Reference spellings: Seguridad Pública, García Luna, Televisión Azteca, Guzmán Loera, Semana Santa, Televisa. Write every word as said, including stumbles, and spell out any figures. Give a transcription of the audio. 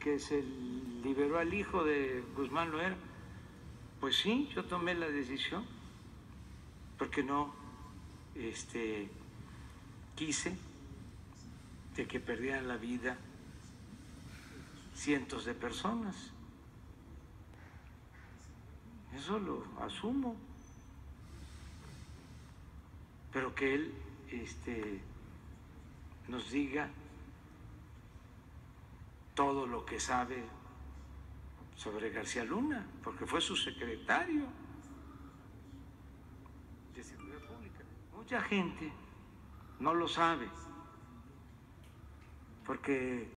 que se liberó al hijo de Guzmán Loera, pues sí, yo tomé la decisión, porque no este, quise de que perdieran la vida cientos de personas. Eso lo asumo, pero que él este, nos diga todo lo que sabe sobre García Luna, porque fue su secretario de Seguridad Pública. Mucha gente no lo sabe, porque